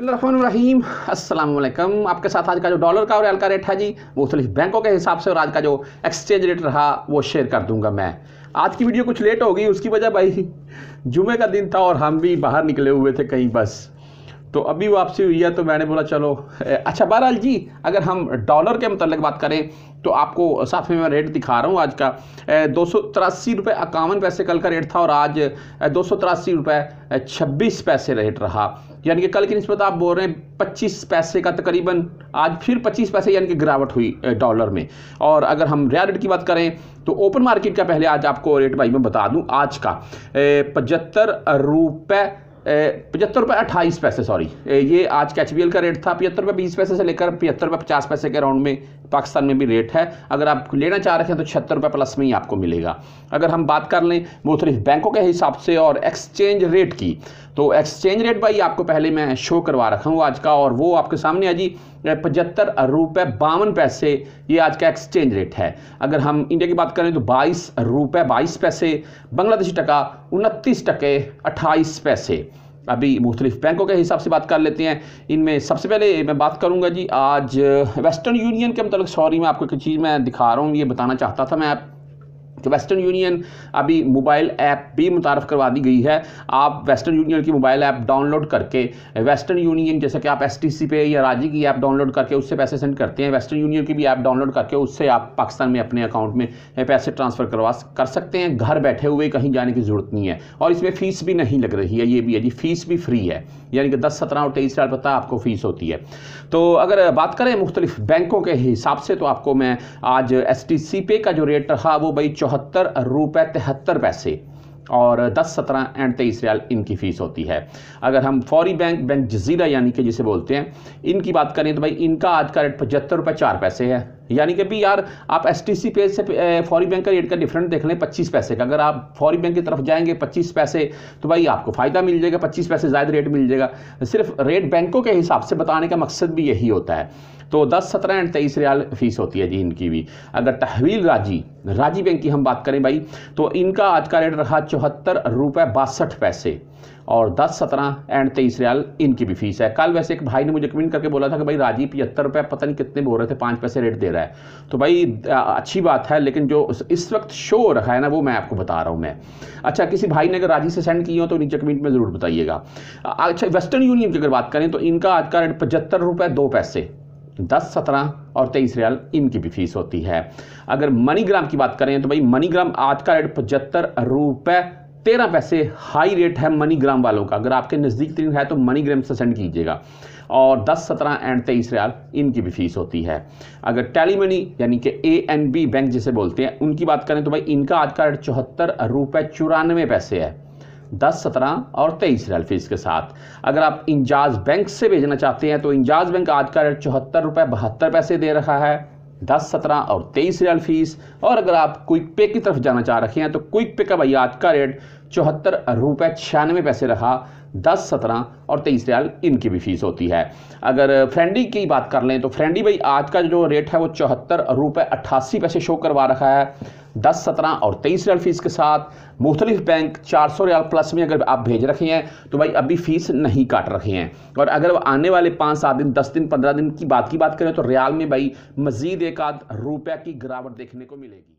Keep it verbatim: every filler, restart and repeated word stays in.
बिस्मिल्लाहिर्रहमानिर्रहीम, अस्सलाम वालेकुम। आपके साथ आज का जो डॉलर का और रियाल का रेट है जी मुख्तलिफ बैंकों के हिसाब से और आज का जो एक्सचेंज रेट रहा वो शेयर कर दूंगा मैं। आज की वीडियो कुछ लेट हो गई, उसकी वजह भाई जुमे का दिन था और हम भी बाहर निकले हुए थे कहीं, बस तो अभी वापसी हुई है तो मैंने बोला चलो अच्छा। बहरहाल जी अगर हम डॉलर के मतलब बात करें तो आपको साथ में मैं रेट दिखा रहा हूँ आज का। दो सौ तिरासी रुपये इक्यावन पैसे कल का रेट था और आज दो सौ तिरासी रुपये छब्बीस पैसे रेट रहा, यानी कि कल की निस्बत आप बोल रहे हैं पच्चीस पैसे का तकरीबन, आज फिर पच्चीस पैसे यानी कि गिरावट हुई डॉलर में। और अगर हम रियल रेट की बात करें तो ओपन मार्केट का पहले आज आपको रेट भाई मैं बता दूँ आज का पचहत्तर रुपये पचहत्तर रुपये अट्ठाईस पैसे सॉरी ये आज का एच बी एल का रेट था। पचहत्तर रुपये बीस पैसे से लेकर पचहत्तर रुपये पचास पैसे के राउंड में पाकिस्तान में भी रेट है। अगर आप लेना चाह रहे हैं तो छिहत्तर रुपये प्लस में ही आपको मिलेगा। अगर हम बात कर लें मुख्तलिफ बैंकों के हिसाब से और एक्सचेंज रेट की, तो एक्सचेंज रेट भाई आपको पहले मैं शो करवा रखा हूँ आज का, और वो आपके सामने है जी पचहत्तर रुपये बावन पैसे, ये आज का एक्सचेंज रेट है। अगर हम इंडिया की बात करें तो बाईस रुपये बाईस पैसे, बांग्लादेशी टका उनतीस टके अट्ठाईस पैसे। अभी मुख्तलिफ बैंकों के हिसाब से बात कर लेते हैं। इनमें सबसे पहले मैं बात करूंगा जी आज वेस्टर्न यूनियन के मतलब सॉरी मैं आपको एक चीज़ मैं दिखा रहा हूँ, ये बताना चाहता था मैं आप कि वेस्टर्न यूनियन अभी मोबाइल ऐप भी मुतारफ़ करवा दी गई है। आप वेस्टर्न यूनियन की मोबाइल ऐप डाउनलोड करके वेस्टर्न यूनियन जैसे कि आप एस टी सी पे या राजी की ऐप डाउनलोड करके उससे पैसे सेंड करते हैं, वेस्टर्न यूनियन की भी ऐप डाउनलोड करके उससे आप पाकिस्तान में अपने अकाउंट में पैसे ट्रांसफ़र करवा कर सकते हैं घर बैठे हुए, कहीं जाने की ज़रूरत नहीं है। और इसमें फ़ीस भी नहीं लग रही है, ये भी है जी, फ़ीस भी फ्री है, यानी कि दस सत्रह और तेईस साल पता आपको फ़ीस होती है। तो अगर बात करें मुख्तलिफ बैंकों के हिसाब से तो आपको मैं आज एस टी सी पे का जो रेट रहा वो भाई चौहत्तर रुपये तिहत्तर पैसे और दस सत्रह एंड तेईस रियाल इनकी फ़ीस होती है। अगर हम फौरी बैंक बैंक जजीरा यानी कि जिसे बोलते हैं इनकी बात करें तो भाई इनका आज का रेट पचहत्तर रुपये चार पैसे है, यानी कि भी यार आप एस टी सी पे से फौरी बैंक का रेट का डिफरेंट देख लें पच्चीस पैसे का। अगर आप फौरी बैंक की तरफ जाएंगे पच्चीस पैसे तो भाई आपको फ़ायदा मिल जाएगा, पच्चीस पैसे ज़्यादा रेट मिल जाएगा। सिर्फ रेट बैंकों के हिसाब से बताने का मकसद भी यही होता है। तो दस सत्रह एंड तेईस रियाल फ़ीस होती है जी इनकी भी। अगर तहवील राजी राजी बैंक की हम बात करें भाई तो इनका आज का रेट रहा चौहत्तर रुपये बासठ पैसे और दस सत्रह एंड तेईस रियाल इनकी भी फीस है। कल वैसे एक भाई ने मुझे कमेंट करके बोला था कि भाई राजी पचहत्तर रुपये पता नहीं कितने बोल रहे थे, पाँच पैसे रेट दे रहा है, तो भाई अच्छी बात है, लेकिन जो इस वक्त शो हो रहा है ना वो मैं आपको बता रहा हूँ मैं। अच्छा किसी भाई ने अगर राजी से सेंड की हो तो नीचे कमेंट में ज़रूर बताइएगा। अच्छा वेस्टर्न यूनियन की अगर बात करें तो इनका आज का रेट पचहत्तर रुपये दो पैसे, दस सत्रह और तेईस रियाल इनकी भी फीस होती है। अगर मनीग्राम की बात करें तो भाई मनीग्राम आज का रेट पचहत्तर रुपये तेरह पैसे, हाई रेट है मनीग्राम वालों का। अगर आपके नज़दीक तीन है तो मनीग्राम से सेंड कीजिएगा और दस सत्रह एंड तेईस रियाल इनकी भी फीस होती है। अगर टेली मनी यानी कि ए एन बी बैंक जिसे बोलते हैं उनकी बात करें तो भाई इनका आज का रेट चौहत्तर रुपये चौरानवे पैसे है, दस सत्रह और तेईस रियाल फीस के साथ। अगर आप इंजाज बैंक से भेजना चाहते हैं तो इंजाज बैंक आज का रेट चौहत्तर रुपये बहत्तर पैसे दे रहा है, दस सत्रह और तेईस रियाल फीस। और अगर आप क्विक पे की तरफ जाना चाह रहे हैं तो क्विक पे का भाई आज का रेट चौहत्तर रुपये छियानवे पैसे रहा, दस सत्रह और तेईस रियाल इनकी भी फीस होती है। अगर फ्रेंडली की बात कर लें तो फ्रेंडली भाई आज का जो रेट है वो चौहत्तर रुपये अट्ठासी पैसे शो करवा रखा है, दस सत्रह और तेईस रियाल फीस के साथ। मुख्तलिफ बैंक चार सौ रियाल प्लस में अगर आप भेज रखे हैं तो भाई अभी फ़ीस नहीं काट रखे हैं। और अगर आने वाले पाँच सात दिन दस दिन पंद्रह दिन की बात की बात करें तो रियाल में भाई मज़ीद एक आध रुपये की गिरावट देखने को मिलेगी।